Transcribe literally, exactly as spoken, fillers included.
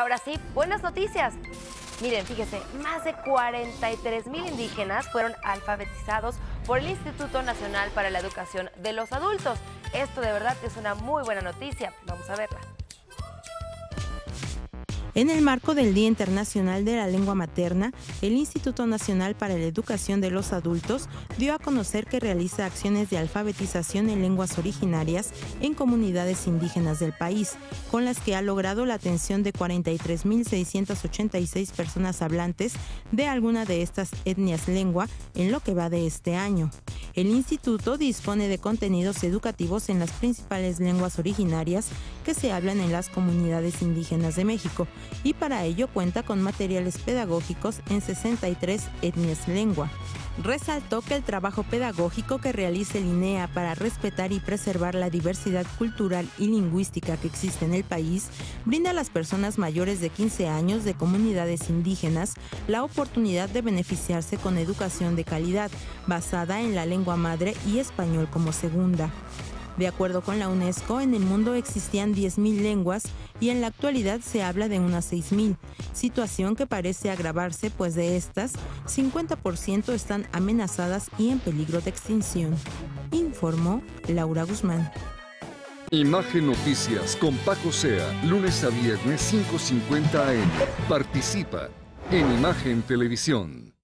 ahora sí, buenas noticias. Miren, fíjense, más de cuarenta y tres mil indígenas fueron alfabetizados por el Instituto Nacional para la Educación de los Adultos. Esto de verdad que es una muy buena noticia. Vamos a verla. En el marco del Día Internacional de la Lengua Materna, el Instituto Nacional para la Educación de los Adultos dio a conocer que realiza acciones de alfabetización en lenguas originarias en comunidades indígenas del país, con las que ha logrado la atención de cuarenta y tres mil seiscientas ochenta y seis personas hablantes de alguna de estas etnias lengua en lo que va de este año. El instituto dispone de contenidos educativos en las principales lenguas originarias que se hablan en las comunidades indígenas de México y para ello cuenta con materiales pedagógicos en sesenta y tres etnias lengua. Resaltó que el trabajo pedagógico que realiza el I N E A para respetar y preservar la diversidad cultural y lingüística que existe en el país brinda a las personas mayores de quince años de comunidades indígenas la oportunidad de beneficiarse con educación de calidad basada en la lengua madre y español como segunda. De acuerdo con la UNESCO, en el mundo existían diez mil lenguas y en la actualidad se habla de unas seis mil, situación que parece agravarse, pues de estas, cincuenta por ciento están amenazadas y en peligro de extinción. Informó Laura Guzmán. Imagen Noticias con Paco Sea, lunes a viernes cinco cincuenta a m. Participa en Imagen Televisión.